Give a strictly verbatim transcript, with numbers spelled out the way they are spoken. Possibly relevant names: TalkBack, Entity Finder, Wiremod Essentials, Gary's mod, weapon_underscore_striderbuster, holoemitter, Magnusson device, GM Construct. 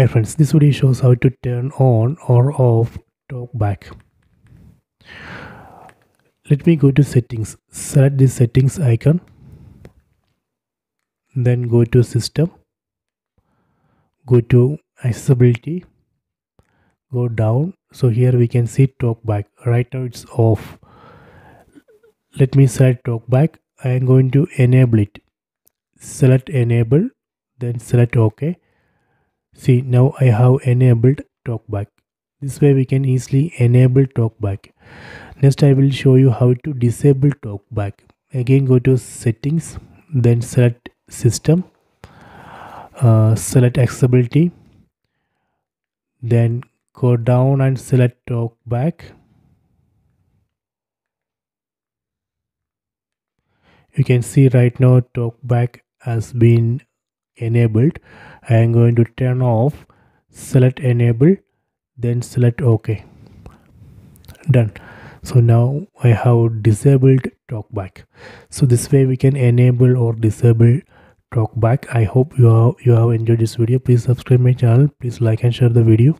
Hi friends, this video shows how to turn on or off TalkBack. Let me go to settings, select the settings icon, then go to system, go to accessibility, go down. So here we can see TalkBack. Right now it's off. Let me select TalkBack. I am going to enable it. Select enable, then select OK. See, now I have enabled TalkBack. This way we can easily enable TalkBack. Next I will show you how to disable TalkBack. Again go to settings, then select system, uh, select accessibility, then go down and select TalkBack. You can see right now TalkBack has been enabled. I am going to turn off, select enable, then select OK. Done. So now I have disabled TalkBack. So this way we can enable or disable TalkBack. I hope you have you have enjoyed this video. Please subscribe my channel. Please like and share the video.